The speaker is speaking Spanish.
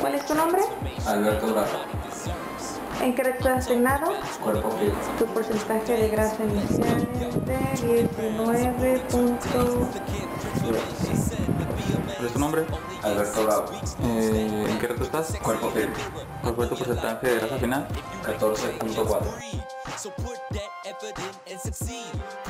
¿Cuál es tu nombre? Alberto Bravo. ¿En qué recto asignado? Cuerpo Fit. Tu porcentaje de grasa inicial de 19.3. ¿Cuál es tu nombre? Alberto Bravo. ¿En qué recto estás? Cuerpo Fit. ¿Cuál fue tu porcentaje de grasa final? 14.4.